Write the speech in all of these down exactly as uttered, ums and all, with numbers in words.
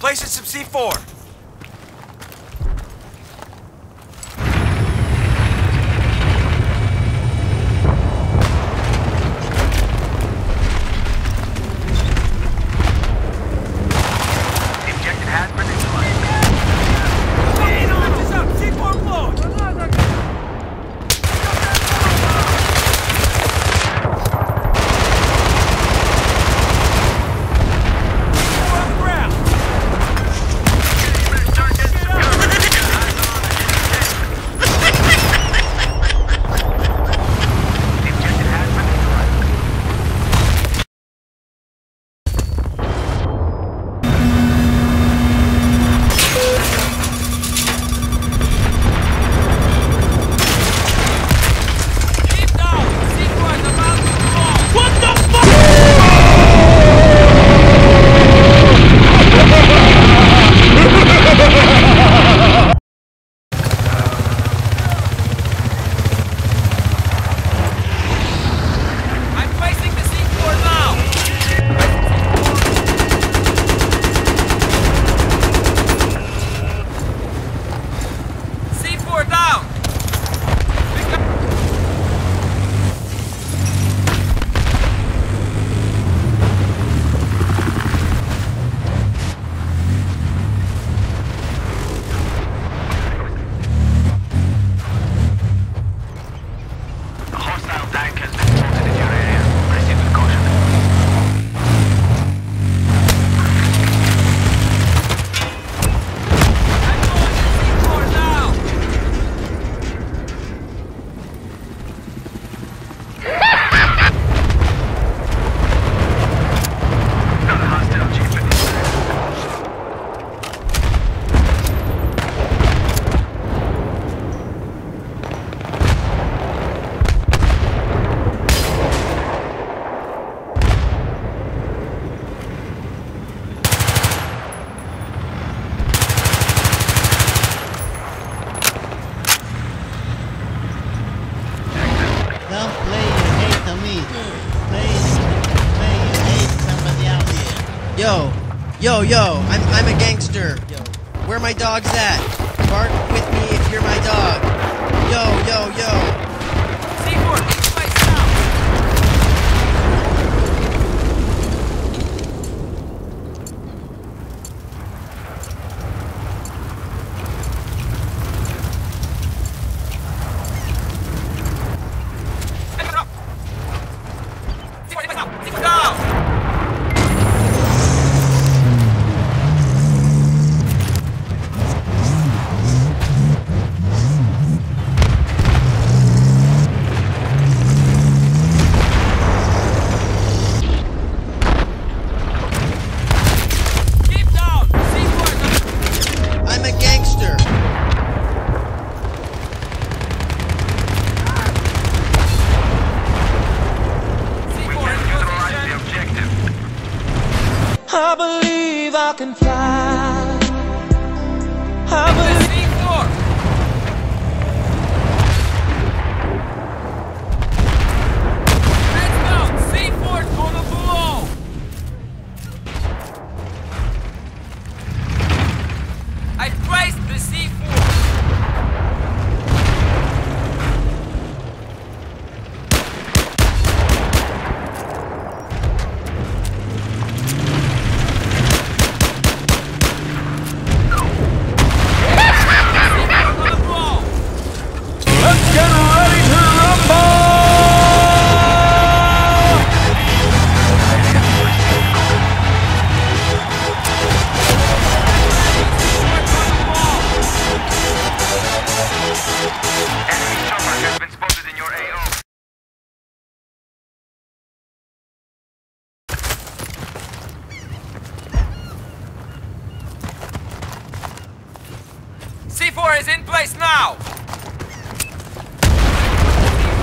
Placing some C four. Yo, yo, yo, I'm, I'm a gangster. Yo. Where my dogs at? Bark with me if you're my dog. Yo, yo, yo. C four, get the lights down. C four, get the lights down. C four, down. I believe I can fly. I believe. C four! Let's go! C four's on the below! C four is in place now! C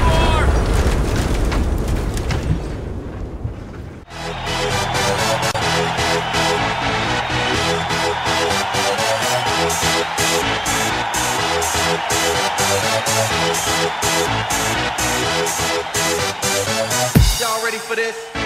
four! Y'all ready for this?